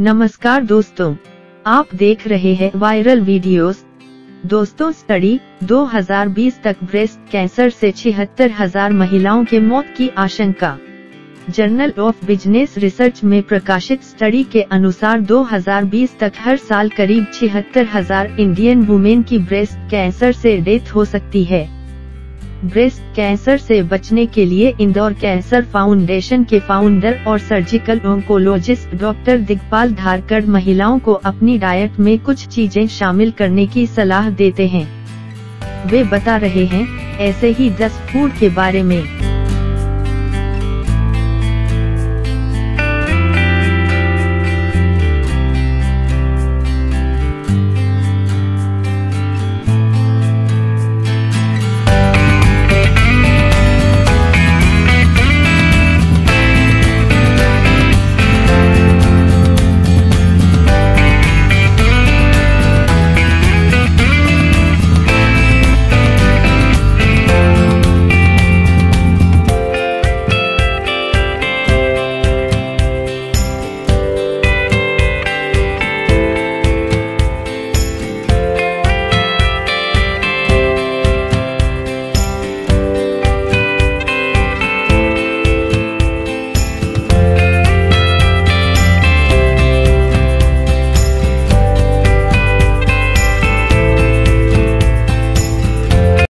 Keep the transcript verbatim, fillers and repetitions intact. नमस्कार दोस्तों, आप देख रहे हैं वायरल वीडियोस। दोस्तों, स्टडी दो हज़ार बीस तक ब्रेस्ट कैंसर से छिहत्तर हजार महिलाओं के मौत की आशंका। जर्नल ऑफ बिजनेस रिसर्च में प्रकाशित स्टडी के अनुसार दो हज़ार बीस तक हर साल करीब छिहत्तर हजार इंडियन वुमेन की ब्रेस्ट कैंसर से डेथ हो सकती है। ब्रेस्ट कैंसर से बचने के लिए इंदौर कैंसर फाउंडेशन के फाउंडर और surgical oncologist doctor Digpal Dharkar महिलाओं को अपनी डाइट में कुछ चीजें शामिल करने की सलाह देते हैं। वे बता रहे हैं ऐसे ही दस फूड के बारे में।